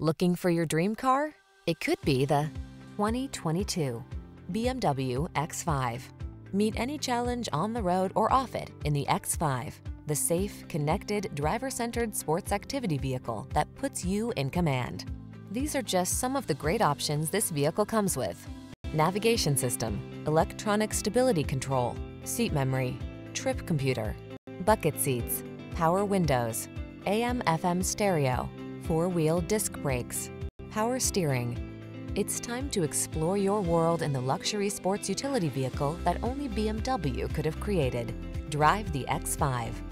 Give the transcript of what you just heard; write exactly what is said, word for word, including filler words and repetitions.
Looking for your dream car? It could be the twenty twenty-two B M W X five. Meet any challenge on the road or off it in the X five, the safe, connected, driver-centered sports activity vehicle that puts you in command. These are just some of the great options this vehicle comes with: navigation system, electronic stability control, seat memory, trip computer, bucket seats, power windows, A M F M stereo, four-wheel disc brakes, power steering. It's time to explore your world in the luxury sports utility vehicle that only B M W could have created. Drive the X five.